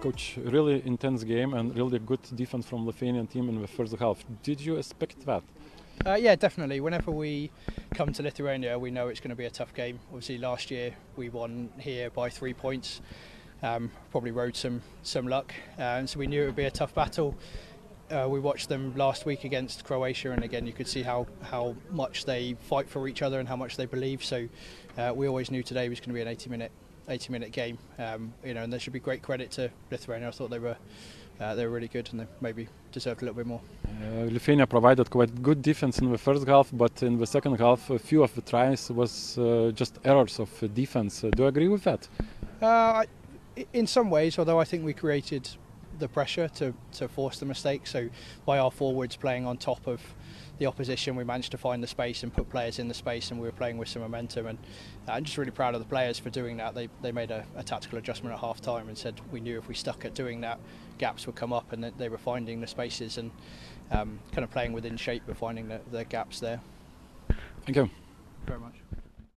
coach, really intense game and really good defense from Lithuanian team in the first half. Did you expect that? Yeah, definitely. Whenever we come to Lithuania, we know it's going to be a tough game. Obviously, last year we won here by 3 points. Probably rode some luck, and so we knew it would be a tough battle. We watched them last week against Croatia, and again you could see how much they fight for each other and how much they believe. So we always knew today was going to be an 80-minute game, and there should be great credit to Lithuania. I thought they were really good, and they maybe deserved a little bit more. Lithuania provided quite good defense in the first half, but in the second half a few of the tries was just errors of defense. Do you agree with that? In some ways, although I think we created the pressure to force the mistake. So by our forwards playing on top of the opposition, we managed to find the space and put players in the space, and we were playing with some momentum, and I'm just really proud of the players for doing that. They made a tactical adjustment at half time and said we knew if we stuck at doing that, gaps would come up, and that they were finding the spaces and kind of playing within shape but finding the gaps there. Thank you very much.